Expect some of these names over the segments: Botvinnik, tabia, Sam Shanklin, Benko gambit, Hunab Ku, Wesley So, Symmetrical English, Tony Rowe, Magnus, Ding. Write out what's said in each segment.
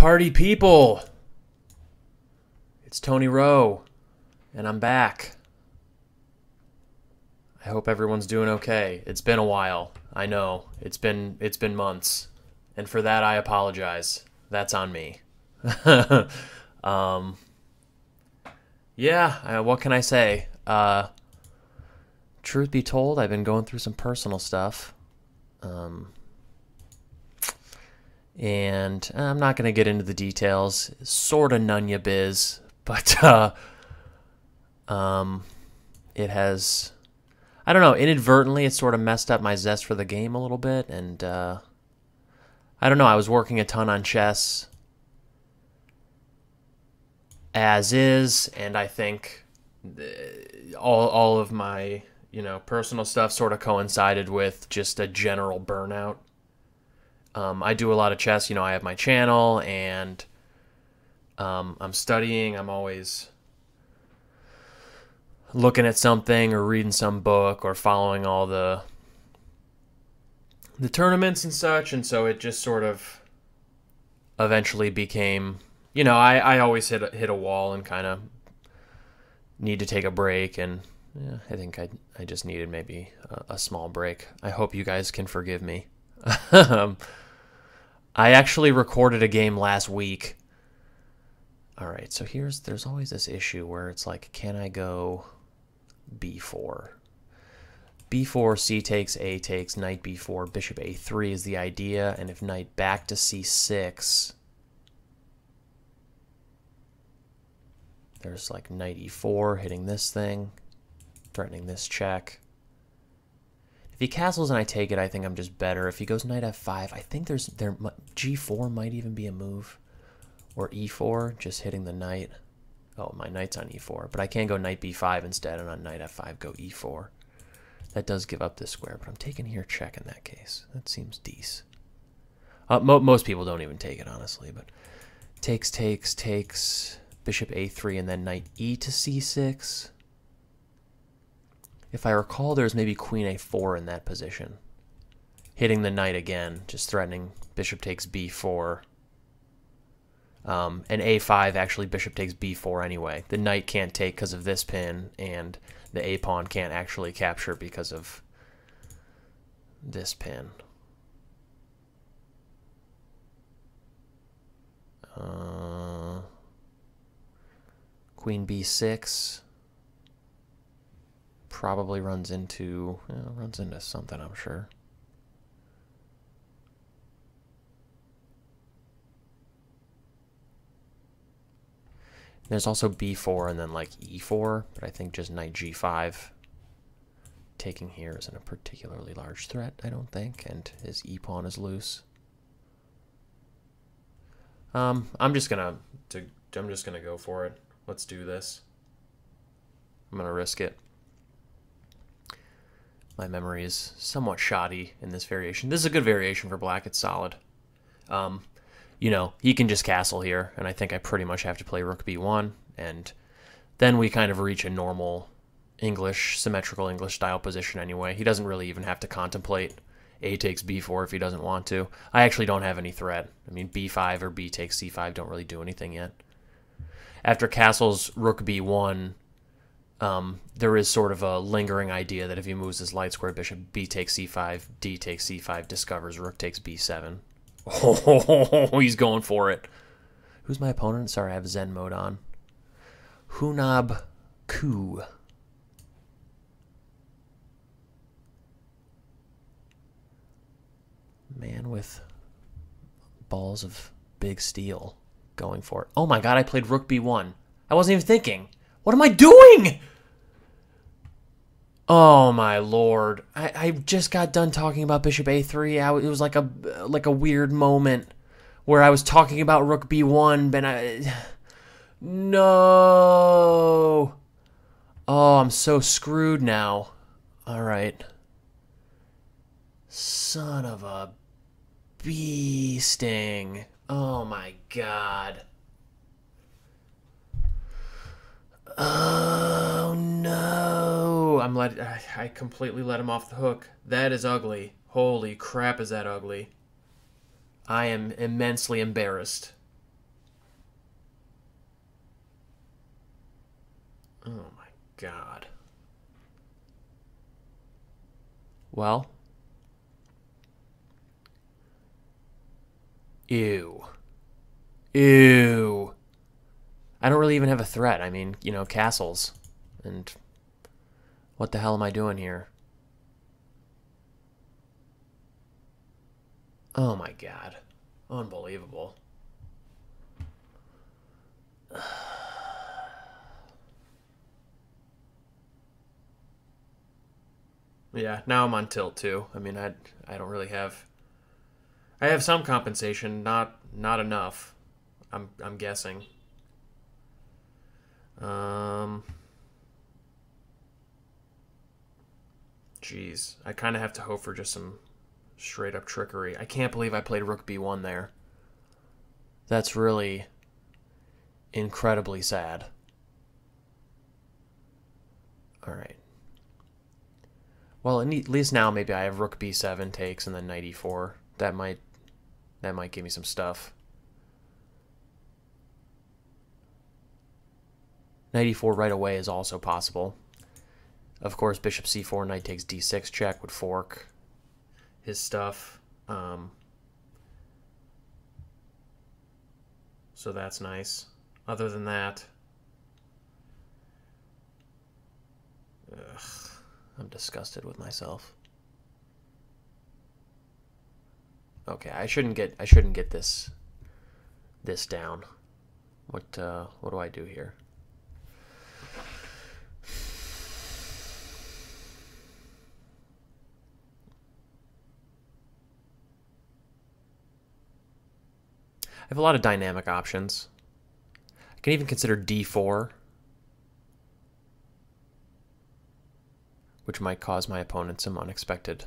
Party people, it's Tony Rowe, and I'm back. I hope everyone's doing okay. It's been a while. I know it's been months, and for that I apologize. That's on me. Yeah, what can I say? Truth be told, I've been going through some personal stuff. And I'm not going to get into the details, sort of none ya biz, but it has, I don't know, inadvertently it sort of messed up my zest for the game a little bit, and I don't know, I was working a ton on chess as is, and I think all of my, you know, personal stuff sort of coincided with just a general burnout. I do a lot of chess, you know, I have my channel, and I'm studying, I'm always looking at something or reading some book or following all the tournaments and such, and so it just sort of eventually became, you know, I always hit a wall and kind of need to take a break, and yeah, I think I just needed maybe a small break. I hope you guys can forgive me. I actually recorded a game last week. All right, so there's always this issue where it's like, can I go b4? b4, c takes, a takes, knight b4, bishop a3 is the idea, and if knight back to c6, there's like knight e4 hitting this thing, threatening this check. If he castles and I take it, I think I'm just better. If he goes knight f5, I think there g4 might even be a move, or e4, just hitting the knight. Oh, my knight's on e4, but I can go knight b5 instead, and on knight f5 go e4. That does give up this square, but I'm taking here check in that case. That seems decent. Most people don't even take it, honestly, but takes, takes, takes, bishop a3, and then knight e to c6. If I recall, there's maybe queen a4 in that position. Hitting the knight again, just threatening bishop takes b4. And a5, actually, bishop takes b4 anyway. The knight can't take because of this pin, and the a pawn can't actually capture because of this pin. Queen b6. Probably runs into something, I'm sure. There's also b4 and then like e4, but I think just knight g5 taking here isn't a particularly large threat, I don't think, and his e pawn is loose. I'm just gonna go for it. Let's do this. I'm gonna risk it. My memory is somewhat shoddy in this variation. This is a good variation for black. It's solid. You know, he can just castle here, and I think I pretty much have to play rook b1, and then we kind of reach a normal English, symmetrical English style position anyway. He doesn't really even have to contemplate a takes b4 if he doesn't want to. I actually don't have any threat. I mean, b5 or b takes c5 don't really do anything yet. After castles rook b1, there is sort of a lingering idea that if he moves his light square bishop, b takes c5, d takes c5, discovers, rook takes b7. Oh, he's going for it. Who's my opponent? Sorry, I have Zen mode on. Hunab Ku. Man with balls of big steel going for it. Oh my god, I played rook b1. I wasn't even thinking. What am I doing? Oh my lord! I just got done talking about bishop a3. It was like a weird moment where I was talking about rook b1. No. Oh, I'm so screwed now. All right. Son of a bee sting. Oh my god. Oh no! I completely let him off the hook. That is ugly. Holy crap, is that ugly. I am immensely embarrassed. Oh my God. Well. Ew. Ew. I don't really even have a threat. I mean, you know, castles. And what the hell am I doing here? Oh my God. Unbelievable. Yeah, now I'm on tilt too. I mean, I don't really have... I have some compensation, not enough. I'm guessing. Jeez, I kind of have to hope for just some straight up trickery. I can't believe I played Rook B1 there. That's really incredibly sad. All right. Well, at least now maybe I have Rook B7 takes and then Knight E4. That might give me some stuff. Knight E4 right away is also possible. Of course, Bishop C4, Knight takes D6 check would fork his stuff. So that's nice. Other than that, I'm disgusted with myself. Okay, I shouldn't get this down. What do I do here? I have a lot of dynamic options. I can even consider D4, which might cause my opponent some unexpected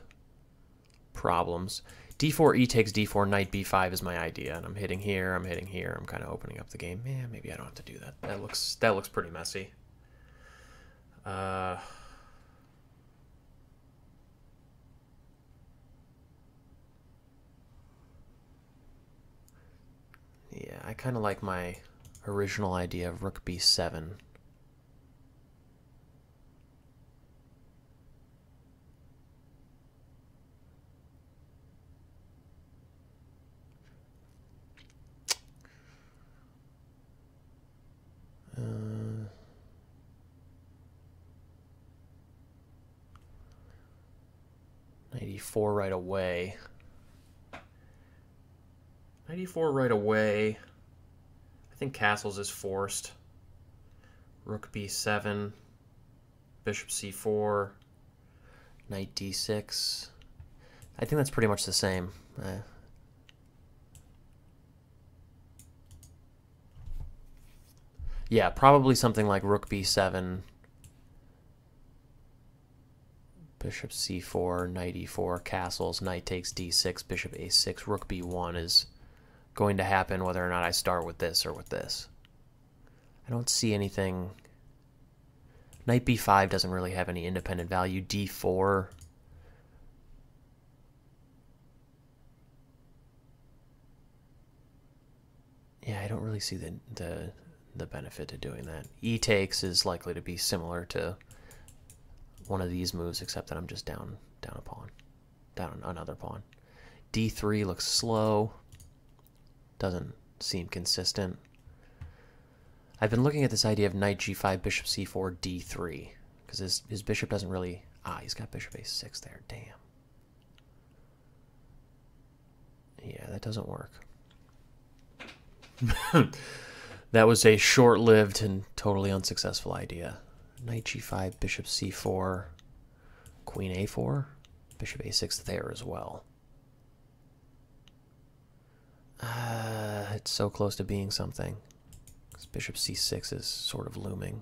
problems. D4, E takes D4, Knight B5 is my idea, and I'm hitting here, I'm hitting here, I'm kind of opening up the game. Yeah, maybe I don't have to do that. That looks pretty messy. Yeah, I kind of like my original idea of Rook B7. Knight E4 right away. Knight E4 right away. I think castles is forced. Rook B7. Bishop C4. Knight D6. I think that's pretty much the same. Yeah, probably something like Rook B7. Bishop C4. Knight E4. Castles. Knight takes D6. Bishop A6. Rook B1 is going to happen whether or not I start with this or with this. I don't see anything. Knight B5 doesn't really have any independent value. D4. Yeah, I don't really see the benefit to doing that. E takes is likely to be similar to one of these moves, except that I'm just down a pawn. Down another pawn. D3 looks slow. Doesn't seem consistent. I've been looking at this idea of Knight G5, Bishop C4, D3, because his bishop doesn't really... Ah, he's got Bishop A6 there. Damn. Yeah, that doesn't work. That was a short-lived and totally unsuccessful idea. Knight G5, Bishop C4, Queen A4, Bishop A6 there as well. It's so close to being something. Bishop C6 is sort of looming.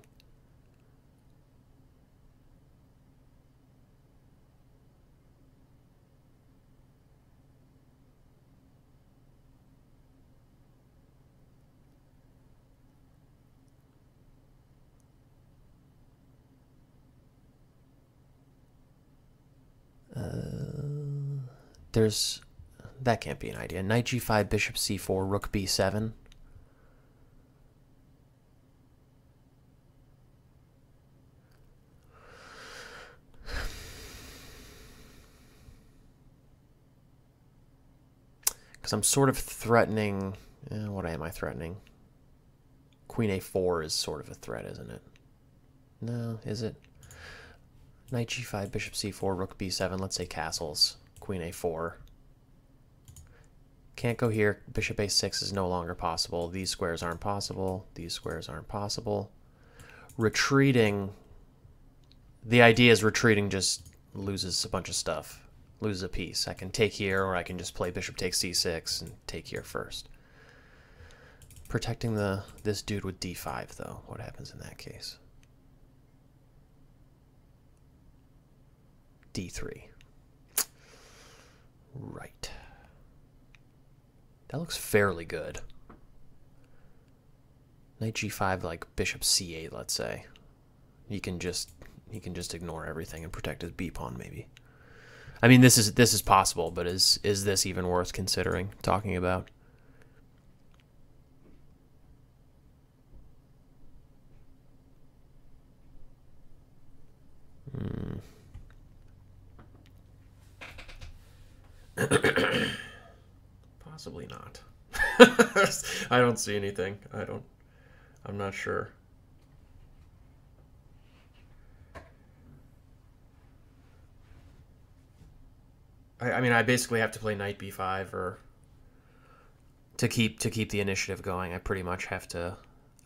There's... That can't be an idea. Knight G5, Bishop C4, Rook B7. because I'm sort of threatening... what am I threatening? Queen a4 is sort of a threat, isn't it? No, is it? Knight g5, bishop c4, rook b7. Let's say castles. Queen a4. Can't go here. Bishop a6 is no longer possible. These squares aren't possible. These squares aren't possible. Retreating. The idea is retreating just loses a bunch of stuff. Loses a piece. I can take here, or I can just play bishop takes c6 and take here first. Protecting this dude with d5, though. What happens in that case? d3. Right. That looks fairly good. Knight g5, like bishop c8, let's say. He can just ignore everything and protect his b pawn, maybe. I mean, this is possible, but is this even worth considering talking about? Possibly not. I don't see anything. I'm not sure. I mean, I basically have to play knight b5 or to keep the initiative going. I pretty much have to.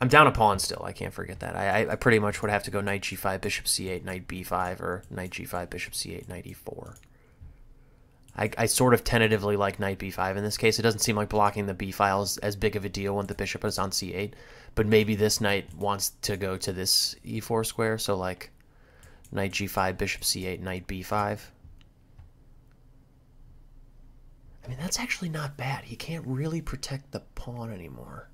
I'm down a pawn still. I can't forget that. I pretty much would have to go knight g5, bishop c8, knight b5, or knight g5, bishop c8, knight e4. I sort of tentatively like knight b5 in this case. It doesn't seem like blocking the b file is as big of a deal when the bishop is on c8, but maybe this knight wants to go to this e4 square, so like knight g5, bishop c8, knight b5. I mean, that's actually not bad. He can't really protect the pawn anymore.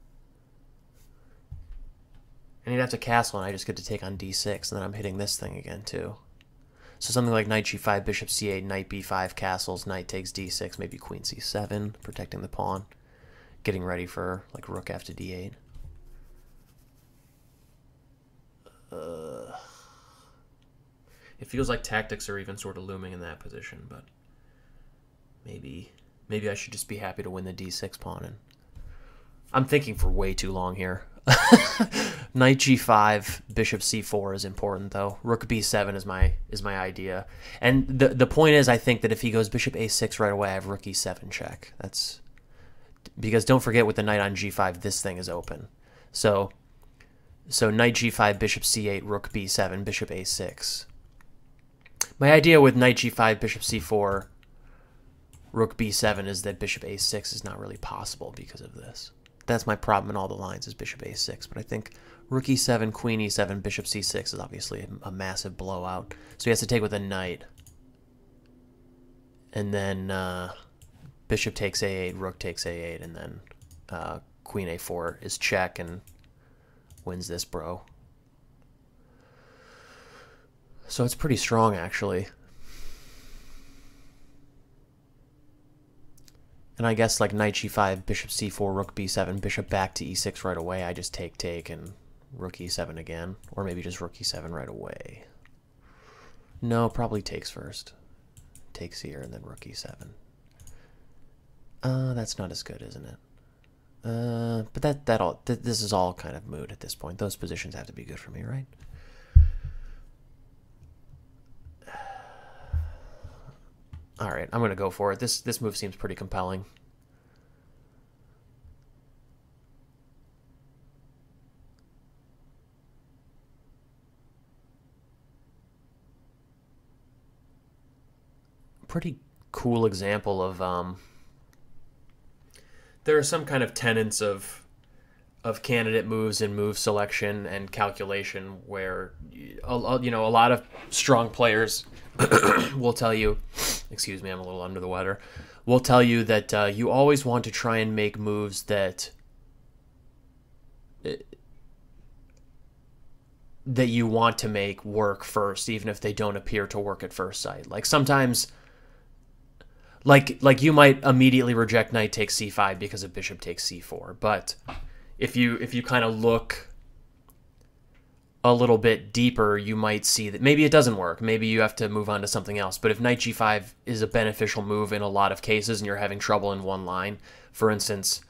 And he'd have to castle, and I just get to take on d6, and then I'm hitting this thing again, too. So something like knight g5, bishop c8, knight b5, castles, knight takes d6, maybe queen c7, protecting the pawn, getting ready for like rook f to d8. It feels like tactics are even sort of looming in that position, but maybe I should just be happy to win the d6 pawn. And I'm thinking for way too long here. Knight g5, bishop c4 is important, though. Rook b7 is my idea, and the point is, I think that if he goes bishop a6 right away, I have rook e7 check. That's because, don't forget, with the knight on g5, this thing is open. So knight g5, bishop c8, rook b7, bishop a6. My idea with knight g5, bishop c4, rook b7 is that bishop a6 is not really possible because of this. That's my problem in all the lines, is bishop a6, but I think rook e7, queen e7, bishop c6 is obviously a massive blowout. So he has to take with a knight. And then bishop takes a8, rook takes a8, and then queen a4 is check and wins this bro. So it's pretty strong, actually. And I guess like knight g5, bishop c4, rook b7, bishop back to e6 right away. I just take, and rook e7 again. Or maybe just rook e7 right away. No, probably takes first. Takes here, and then rook e7. That's not as good, isn't it? But this is all kind of moot at this point. Those positions have to be good for me, right? All right, I'm going to go for it. This move seems pretty compelling. Pretty cool example of there are some kind of tenets of candidate moves and move selection and calculation where a lot of strong players will tell you, excuse me, I'm a little under the weather, will tell you that you always want to try and make moves that you want to make work first, even if they don't appear to work at first sight. Like sometimes, like you might immediately reject knight takes c5 because of bishop takes c4, but if you kind of look a little bit deeper, you might see that maybe it doesn't work. Maybe you have to move on to something else. But if knight g5 is a beneficial move in a lot of cases and you're having trouble in one line, for instance,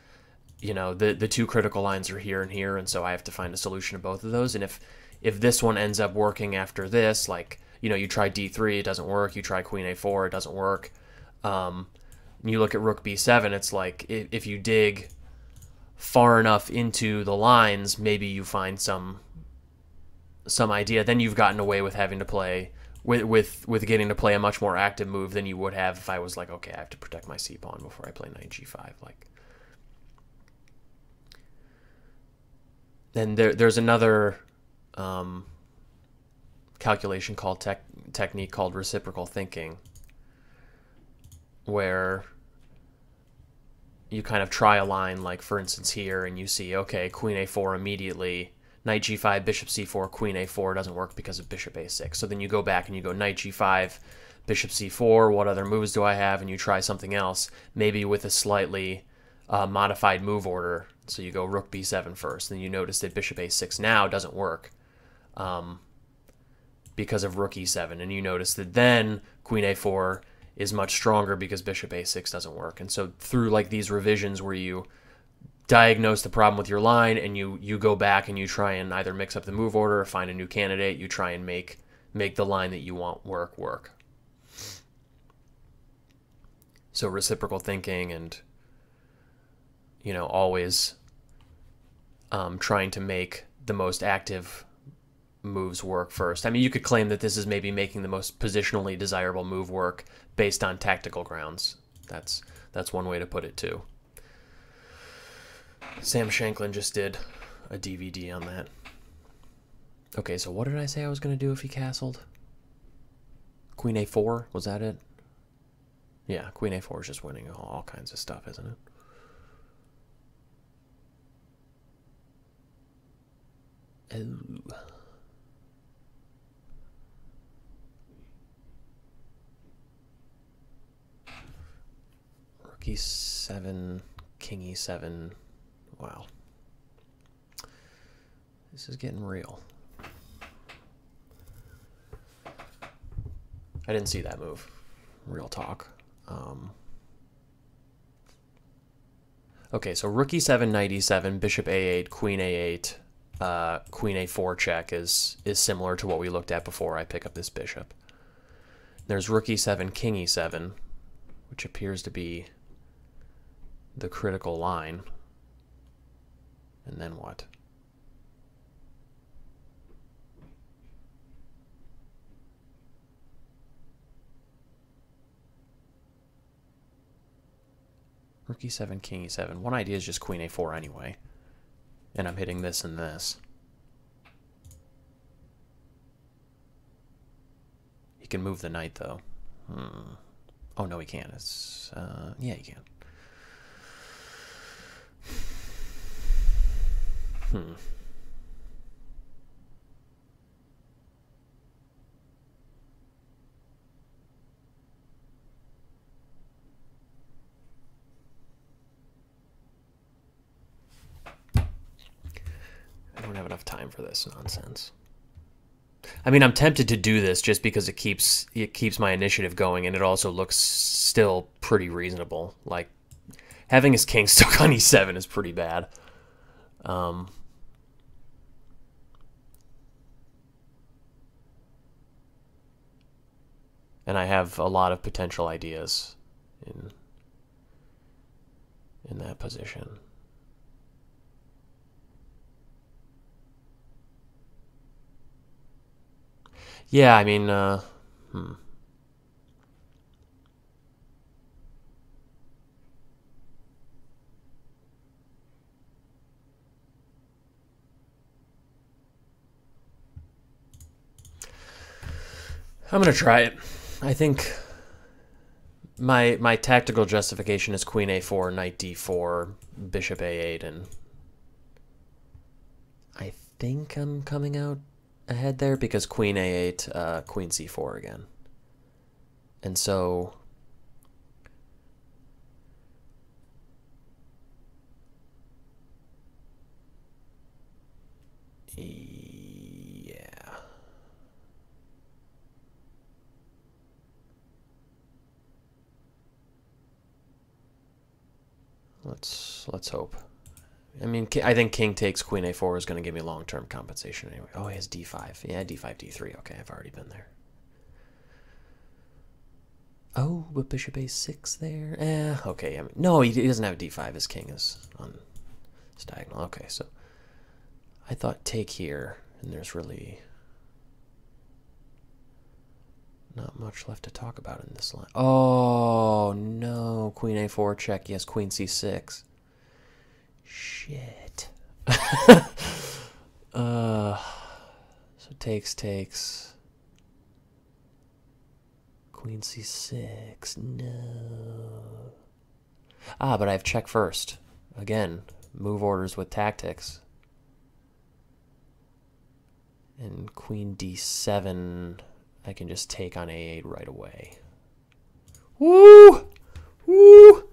you know, the two critical lines are here and here, and so I have to find a solution to both of those. And if this one ends up working after this, like, you know, you try d3, it doesn't work. You try queen a4, it doesn't work. You look at rook b7, it's like if you dig far enough into the lines, maybe you find some idea. Then you've gotten away with having to play with getting to play a much more active move than you would have if I was like, okay, I have to protect my c pawn before I play knight g5. Like, then there's another calculation called technique called reciprocal thinking, where you kind of try a line, like for instance here, and you see, okay, queen a4 immediately. Knight g5, bishop c4, queen a4 doesn't work because of bishop a6. So then you go back and you go knight g5, bishop c4, what other moves do I have? And you try something else, maybe with a slightly modified move order. So you go rook b7 first, then you notice that bishop a6 now doesn't work because of rook e7. And you notice that then queen a4 is much stronger because bishop a6 doesn't work. And so through like these revisions where you diagnose the problem with your line and you go back and you try and either mix up the move order or find a new candidate, you try and make the line that you want work. So reciprocal thinking and, you know, always trying to make the most active moves work first. I mean, you could claim that this is maybe making the most positionally desirable move work based on tactical grounds. That's one way to put it too. Sam Shanklin just did a DVD on that. Okay, so what did I say I was going to do if he castled? Queen a4, was that it? Yeah, queen a4 is just winning all kinds of stuff, isn't it? Oh. Rook e7, king e7. Wow. This is getting real. I didn't see that move. Real talk. Okay, so rook e7, knight e7, bishop a8, queen a8, queen a4 check is similar to what we looked at before. I pick up this bishop. There's rook e7, king e7, which appears to be the critical line. And then what? Rook e7, king e7. One idea is just queen a4 anyway. And I'm hitting this and this. He can move the knight, though. Oh, no, he can't. It's, yeah, he can. I don't have enough time for this nonsense. I mean, I'm tempted to do this just because it keeps my initiative going, and it also looks still pretty reasonable. Like, having his king stuck on e7 is pretty bad. And I have a lot of potential ideas in that position. Yeah, I mean, I'm gonna try it. I think my tactical justification is queen a4, knight d4, bishop a8, and I think I'm coming out ahead there because queen a8, queen c4 again. And so course. Let's hope. I mean, I think king takes queen a4 is going to give me long-term compensation anyway. Oh, he has d5. Yeah, d5, d3. Okay, I've already been there. Oh, but bishop a6 there. Okay. I mean, no, he doesn't have d5. His king is on his diagonal. Okay, so I thought take here, and there's really not much left to talk about in this line. Oh, no. Queen a4 check. Yes, queen c6. Shit. So takes, takes. Queen c6. No. Ah, but I have check first. Again, move orders with tactics. And queen d7, I can just take on a8 right away. Woo! Woo!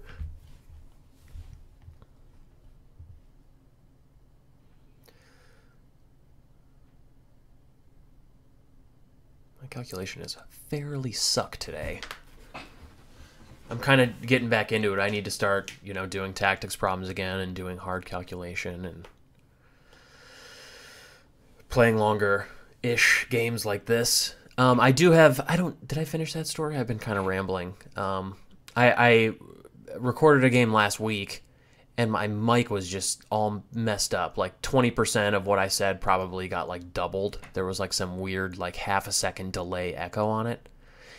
My calculation is fairly suck today. I'm kind of getting back into it. I need to start, you know, doing tactics problems again and doing hard calculation and playing longer-ish games like this. I do have, did I finish that story? I've been kind of rambling. I recorded a game last week, and my mic was just all messed up. Like 20% of what I said probably got like doubled. There was like some weird like half a second delay echo on it.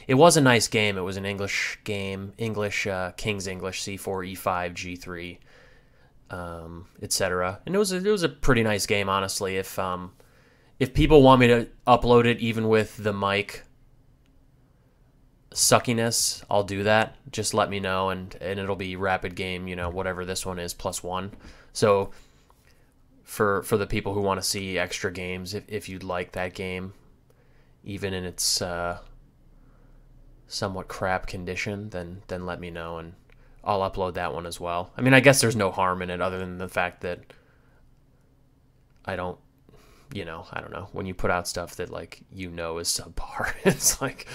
It was a nice game. It was an English game, English, King's English, C4, E5, G3, etc. And it was a pretty nice game, honestly. If people want me to upload it even with the mic suckiness, I'll do that. Just let me know, and it'll be rapid game, you know, whatever this one is, +1. So for the people who want to see extra games, if you'd like that game, even in its somewhat crap condition, then let me know, and I'll upload that one as well. I mean, I guess there's no harm in it other than the fact that I don't, you know, I don't know. When you put out stuff that, like, you know is subpar, it's like,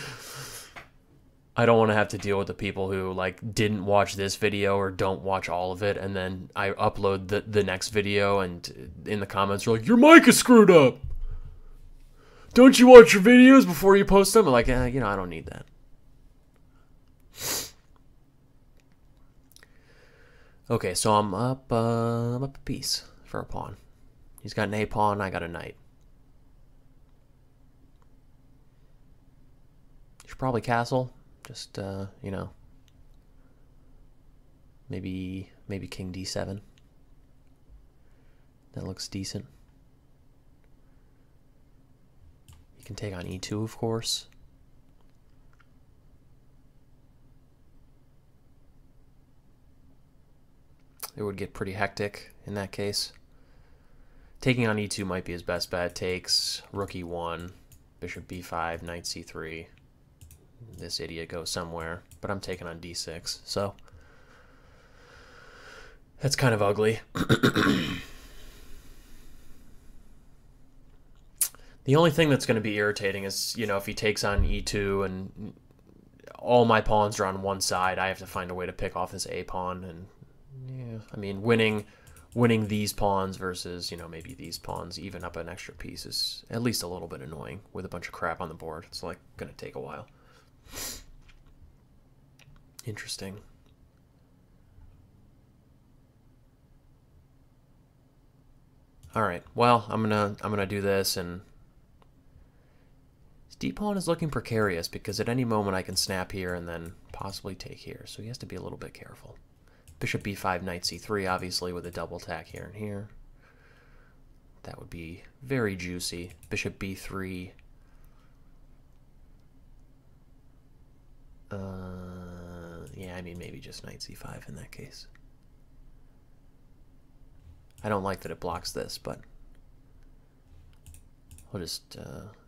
I don't want to have to deal with the people who, like, didn't watch this video or don't watch all of it, and then I upload the next video, and in the comments are like, your mic is screwed up! Don't you watch your videos before you post them? I'm like, you know, I don't need that. Okay, so I'm up a piece for a pawn. He's got an a-pawn, I got a knight. You should probably castle. Just, you know, maybe king d7. That looks decent. You can take on e2, of course. It would get pretty hectic in that case. Taking on e2 might be his best bet. Takes, rook e1, bishop b5, knight c3. This idiot goes somewhere, but I'm taking on d6, so that's kind of ugly. The only thing that's going to be irritating is, you know, if he takes on e2 and all my pawns are on one side, I have to find a way to pick off this a pawn, and yeah, I mean, winning these pawns versus, you know, maybe these pawns, even up an extra piece, is at least a little bit annoying with a bunch of crap on the board. It's like gonna take a while. Interesting. All right. Well, I'm gonna do this, and his d pawn is looking precarious because at any moment I can snap here and then possibly take here. So he has to be a little bit careful. Bishop b5, knight c3, obviously, with a double attack here and here. That would be very juicy. Bishop b3. Yeah, I mean, maybe just knight c5 in that case. I don't like that it blocks this, but we'll just...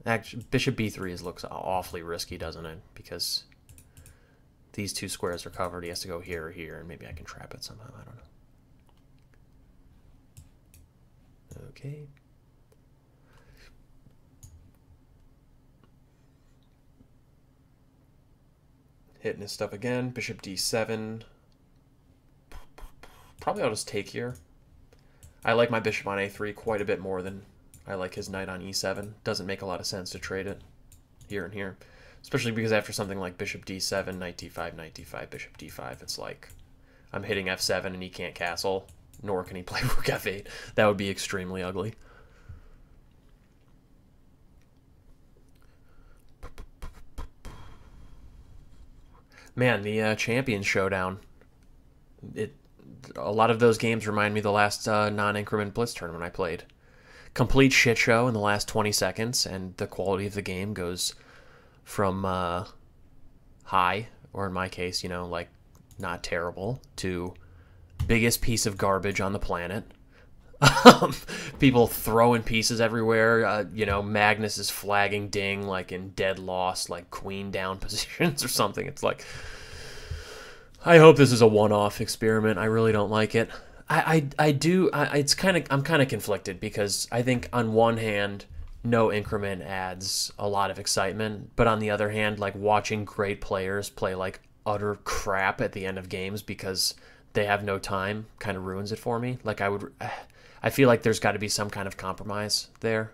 actually, bishop b3 looks awfully risky, doesn't it? Because... these two squares are covered. He has to go here or here, and maybe I can trap it somehow. I don't know. Okay. Hitting his stuff again. Bishop d7. Probably I'll just take here. I like my bishop on a3 quite a bit more than I like his knight on e7. Doesn't make a lot of sense to trade it here and here. Especially because after something like bishop d7, knight d5, bishop d5, it's like I'm hitting f7 and he can't castle, nor can he play rook f8. That would be extremely ugly. Man, the Champions Showdown. A lot of those games remind me of the last non-increment blitz tournament I played. Complete shit show in the last 20 seconds, and the quality of the game goes from high, or in my case, you know, like not terrible, to biggest piece of garbage on the planet. People throwing pieces everywhere. You know, Magnus is flagging Ding like in dead loss, like queen down positions or something. It's like, I hope this is a one-off experiment. I really don't like it. I'm kind of conflicted because I think on one hand, no increment adds a lot of excitement, but on the other hand, like watching great players play like utter crap at the end of games because they have no time kind of ruins it for me. Like I feel like there's got to be some kind of compromise there.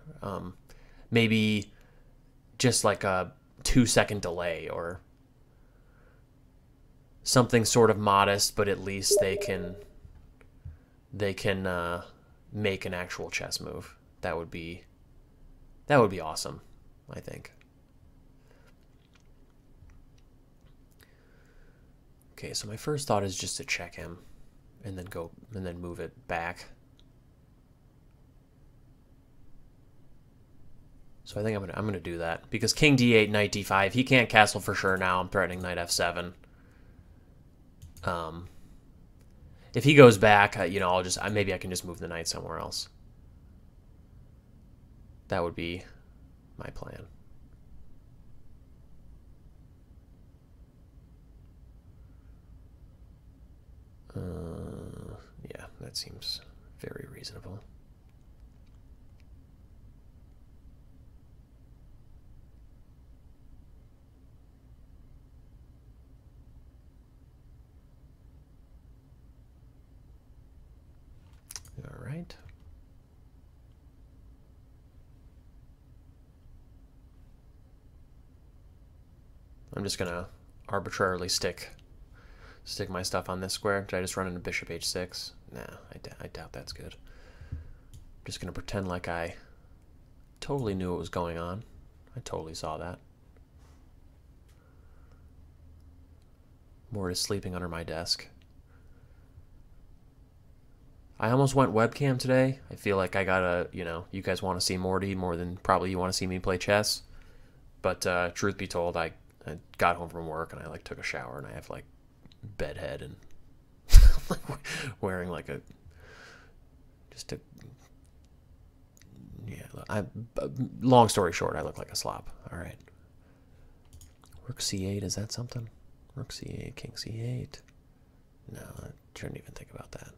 Maybe just like a 2-second delay or something sort of modest, but at least they can make an actual chess move. That would be awesome, I think. Okay, so my first thought is just to check him and then go and then move it back. So I think I'm gonna do that because king d8, knight d5, he can't castle for sure now. I'm threatening knight f7. If he goes back, you know, maybe I can just move the knight somewhere else. That would be my plan. Yeah, that seems very reasonable. All right. I'm just gonna arbitrarily stick my stuff on this square. Did I just run into bishop h6? Nah, I doubt that's good. I'm just gonna pretend like I totally knew what was going on. I totally saw that. More is sleeping under my desk. I almost went webcam today. I feel like I gotta, you know, you guys want to see Morty more than probably you want to see me play chess. But truth be told, I got home from work and I like took a shower and I have like bedhead and wearing like long story short, I look like a slop. All right. Rook c8, is that something? Rook c8, king c8. No, I shouldn't even think about that.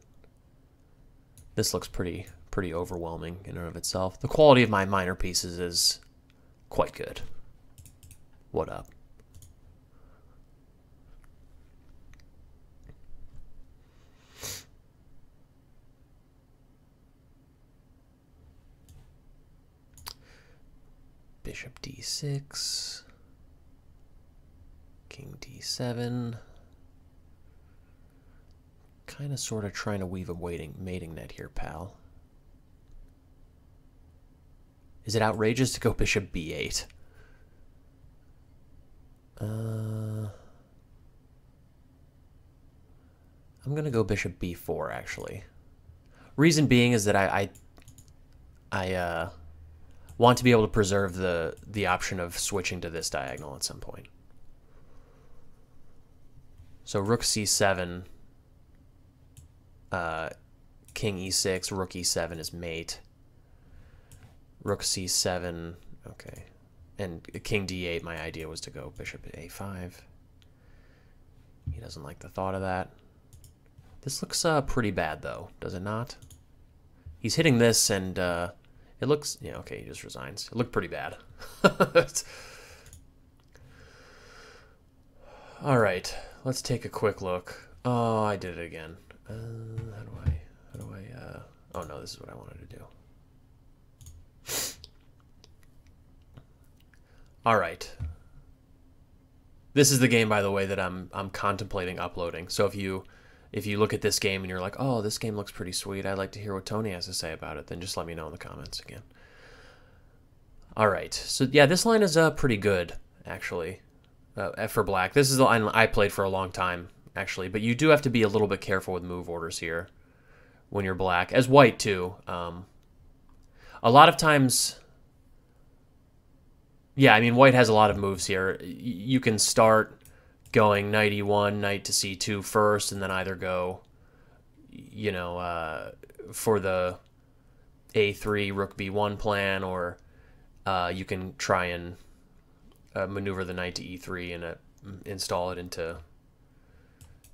This looks pretty overwhelming in and of itself. The quality of my minor pieces is quite good. What up? Bishop d6, king d7. Kind of sort of trying to weave a mating net here, pal. Is it outrageous to go bishop b8? I'm going to go bishop b4, actually. Reason being is that I want to be able to preserve the option of switching to this diagonal at some point. So rook c7, king e6, rook e7 is mate. Rook c7, okay. And king d8, my idea was to go bishop a5. He doesn't like the thought of that. This looks pretty bad, though, does it not? He's hitting this, and... it looks, yeah, okay, he just resigns. It looked pretty bad. All right, let's take a quick look. Oh, I did it again. How do I, oh no, this is what I wanted to do. All right. This is the game, by the way, that I'm contemplating uploading. So if you look at this game and you're like, oh, this game looks pretty sweet, I'd like to hear what Tony has to say about it, then just let me know in the comments again. All right. So yeah, this line is pretty good, actually, for black. This is the line I played for a long time, actually, but you do have to be a little bit careful with move orders here when you're black, as white too. A lot of times, yeah, I mean, white has a lot of moves here. You can start going knight e1, knight to c2 first, and then either go, you know, for the a3, rook b1 plan, or you can try and maneuver the knight to e3 and install it into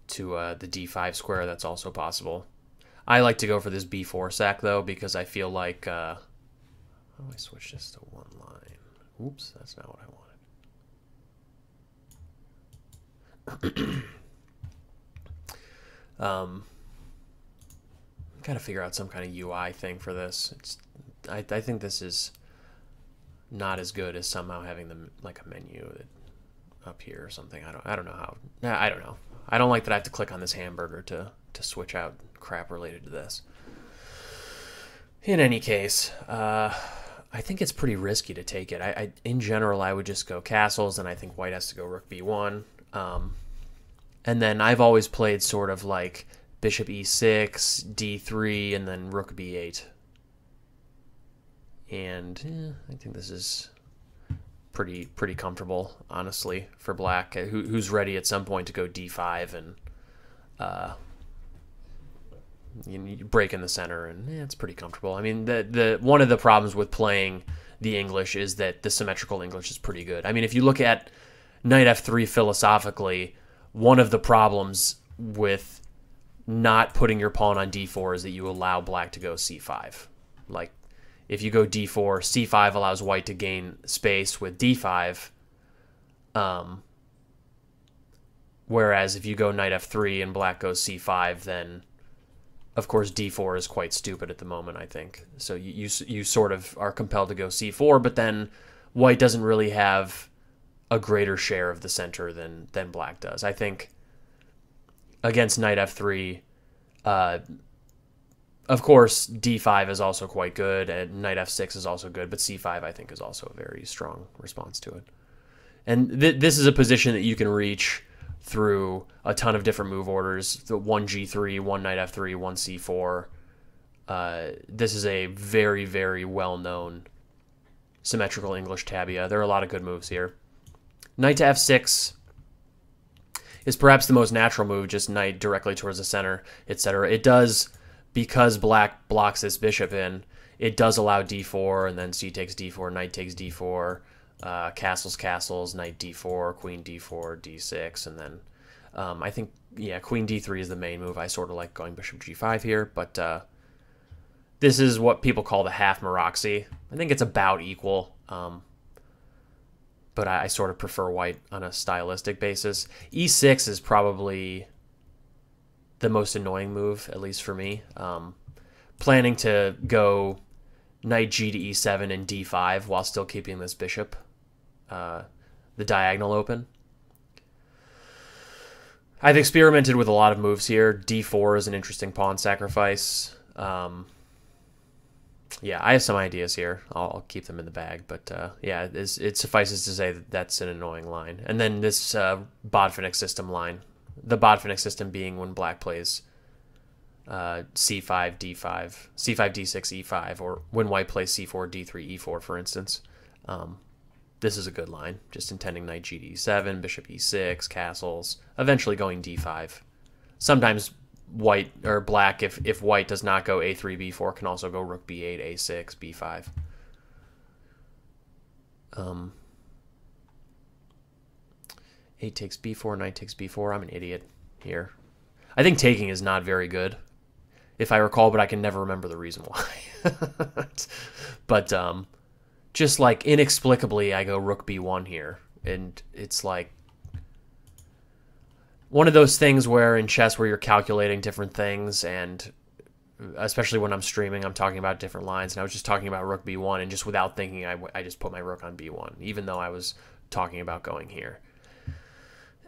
the d5 square. That's also possible. I like to go for this b4 sack, though, because I feel like... how do I switch this to one line? Oops, that's not what I wanted. I've got to figure out some kind of UI thing for this. I think this is not as good as somehow having them like a menu up here or something. I don't know how. I don't know. I don't like that I have to click on this hamburger to switch out crap related to this. In any case, I think it's pretty risky to take it. In general, I would just go castles, and I think white has to go rook b1. And then I've always played sort of like bishop e6, d3, and then rook b8. And I think this is pretty comfortable, honestly, for black, who's ready at some point to go d5 and you break in the center, and it's pretty comfortable. I mean, the one of the problems with playing the English is that the symmetrical English is pretty good. I mean, if you look at knight f3 philosophically, one of the problems with not putting your pawn on d4 is that you allow black to go c5. Like, if you go d4, c5 allows white to gain space with d5. Whereas if you go knight f3 and black goes c5, then... Of course, d4 is quite stupid at the moment, I think. So you sort of are compelled to go c4, but then white doesn't really have a greater share of the center than black does. I think against knight f3, of course, d5 is also quite good, and knight f6 is also good, but c5, I think, is also a very strong response to it. And this is a position that you can reach through a ton of different move orders, the 1 g3, 1 knight f3, 1 c4. This is a very, very well-known symmetrical English tabia. There are a lot of good moves here. Knight to f6 is perhaps the most natural move, just knight directly towards the center, etc. It does, because black blocks this bishop in, it does allow d4, and then c takes d4, knight takes d4, castles, knight d4, queen d4, d6, and then I think, yeah, queen d3 is the main move. I sort of like going bishop g5 here, but this is what people call the half Maroxy. I think it's about equal, but I sort of prefer white on a stylistic basis. e6 is probably the most annoying move, at least for me. Planning to go knight g to e7 and d5 while still keeping this bishop, the diagonal open. I've experimented with a lot of moves here. d4 is an interesting pawn sacrifice. Yeah, I have some ideas here. I'll keep them in the bag, but yeah, it suffices to say that that's an annoying line. And then this Botvinnik system line, the Botvinnik system being when black plays c5, d5, c5, d6, e5, or when white plays c4, d3, e4, for instance. This is a good line, just intending knight g to e7, bishop e6, castles, eventually going d5. Sometimes white, or black, if white does not go a3, b4, can also go rook b8, a6, b5. Eight takes b4, knight takes b4. I'm an idiot here. I think taking is not very good, if I recall, but I can never remember the reason why. But just like inexplicably, I go rook b1 here, and it's like, one of those things where in chess where you're calculating different things, and especially when I'm streaming, I'm talking about different lines, and I was just talking about rook b1, and just without thinking, I just put my rook on b1, even though I was talking about going here.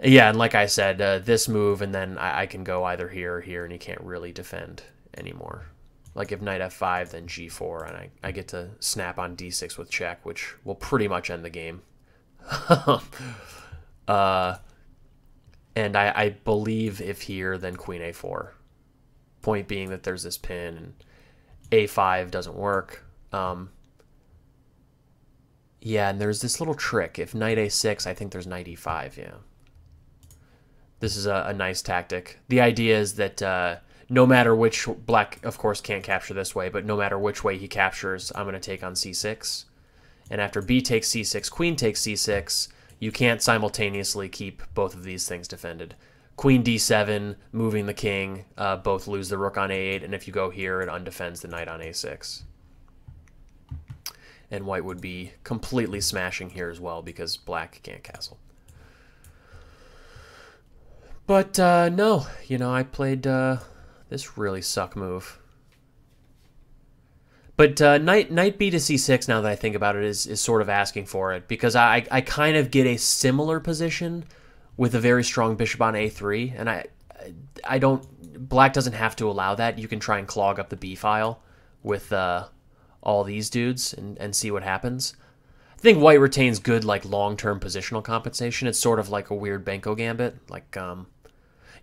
Yeah, and like I said, this move, and then I can go either here or here, and you can't really defend anymore. Like if knight f5, then g4, and I get to snap on d6 with check, which will pretty much end the game. And I believe if here, then queen a4. Point being that there's this pin, and a5 doesn't work. Yeah, and there's this little trick. If knight a6, I think there's knight e5, yeah. This is a nice tactic. The idea is that no matter which, black, of course, can't capture this way, but no matter which way he captures, I'm going to take on c6. And after b takes c6, queen takes c6, you can't simultaneously keep both of these things defended. Queen d7, moving the king, both lose the rook on a8, and if you go here, it undefends the knight on a6. And white would be completely smashing here as well because black can't castle. But no, you know, I played this really suck move. But knight b to c6, now that I think about it, is sort of asking for it, because I kind of get a similar position with a very strong bishop on a3, and I don't, black doesn't have to allow that. You can try and clog up the b file with all these dudes and see what happens. I think white retains good like long-term positional compensation. It's sort of like a weird Benko gambit. Like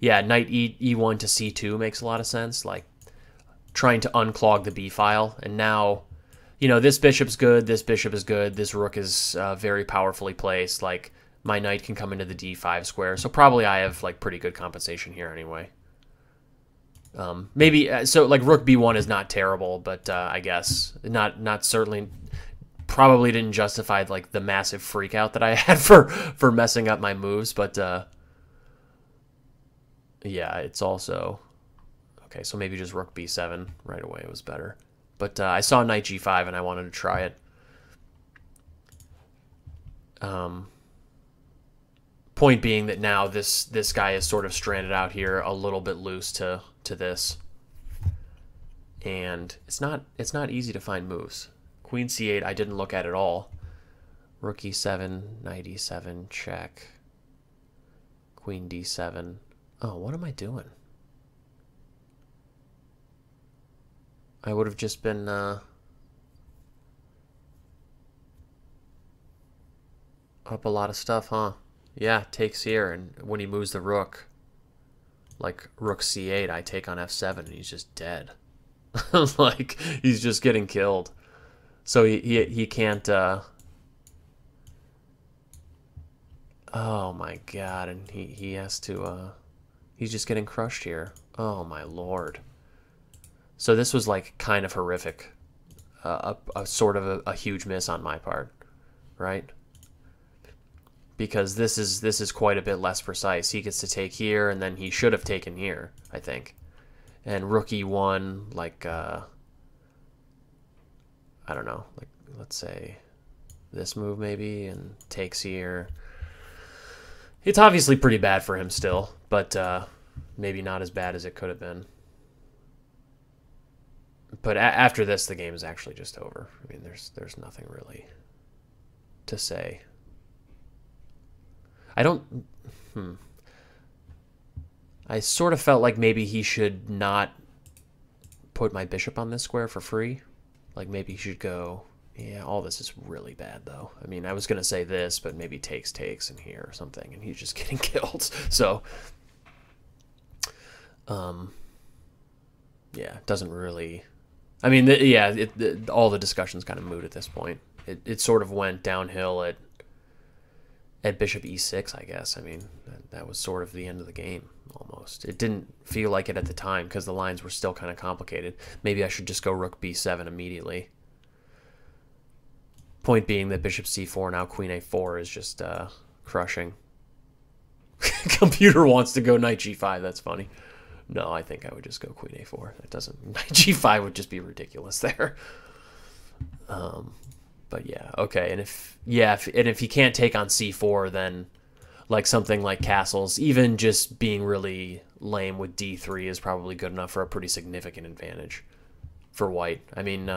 yeah, knight e1 to c2 makes a lot of sense, like trying to unclog the b file. And now, you know, this bishop's good, this bishop is good, this rook is very powerfully placed, like my knight can come into the d5 square, so probably I have like pretty good compensation here anyway. Maybe so like rook b1 is not terrible, but I guess not certainly probably didn't justify like the massive freak out that I had for messing up my moves, but yeah, it's also okay. So maybe just rook b7 right away was better, but I saw knight g5 and I wanted to try it. Point being that now this guy is sort of stranded out here, a little bit loose to this, and it's not easy to find moves. Queen c8 I didn't look at all. Rook e7, knight e7, check. Queen d7. Oh, what am I doing? I would have just been. Up a lot of stuff, huh? Yeah, takes here, and when he moves the rook, like rook c8, I take on f7, and he's just dead. Like, he's just getting killed. So he can't... Oh, my God, and he has to... He's just getting crushed here. Oh, my Lord. So this was, like, kind of horrific. A sort of a huge miss on my part, right? Because this is quite a bit less precise. He gets to take here, and then he should have taken here, I think. And rook e1, like, I don't know, like, let's say this move maybe, and takes here. It's obviously pretty bad for him still, but maybe not as bad as it could have been. But after this, the game is actually just over. I mean, there's nothing really to say. I don't... I sort of felt like maybe he should not put my bishop on this square for free. Like, maybe he should go... Yeah, all this is really bad, though. I mean, I was going to say this, but maybe takes in here or something, and he's just getting killed. So, yeah, it doesn't really... I mean, all the discussion's kind of moot at this point. It sort of went downhill at bishop e6, I guess. I mean, that was sort of the end of the game, almost. It didn't feel like it at the time, because the lines were still kind of complicated. Maybe I should just go rook b7 immediately. Point being that bishop c4, now queen a4 is just crushing. Computer wants to go knight g5, that's funny. No, I think I would just go queen a4. That doesn't... Knight g5 would just be ridiculous there. But yeah, okay, and if he can't take on c4, then like something like castles, even just being really lame with D3 is probably good enough for a pretty significant advantage for white. I mean,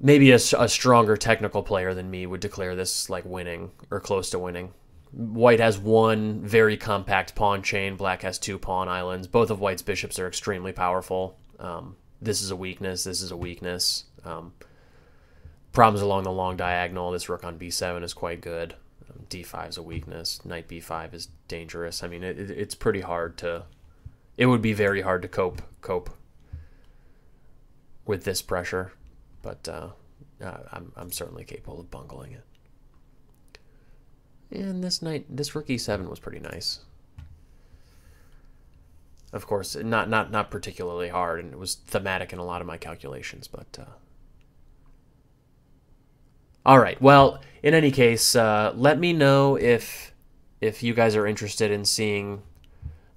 maybe a stronger technical player than me would declare this like winning or close to winning. White has one very compact pawn chain. Black has two pawn islands. Both of white's bishops are extremely powerful. This is a weakness. This is a weakness. Problems along the long diagonal. This rook on b7 is quite good. D5 is a weakness. Knight b5 is dangerous. I mean, it's pretty hard to... It would be very hard to cope with this pressure, but I'm certainly capable of bungling it. And this rook e7 was pretty nice. Of course, not particularly hard, and it was thematic in a lot of my calculations. But all right. Well, in any case, let me know if you guys are interested in seeing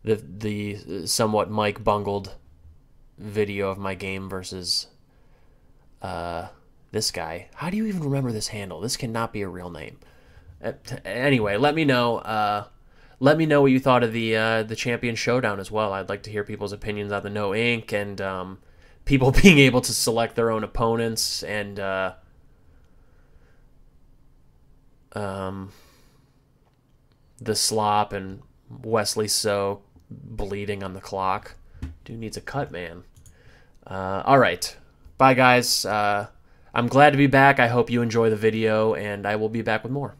the somewhat Mike bungled video of my game versus this guy. How do you even remember this handle? This cannot be a real name. Anyway, let me know. Let me know what you thought of the Champion Showdown as well. I'd like to hear people's opinions on the no ink and people being able to select their own opponents and the slop and Wesley So bleeding on the clock. Dude needs a cut, man. All right, bye guys. I'm glad to be back. I hope you enjoy the video, and I will be back with more.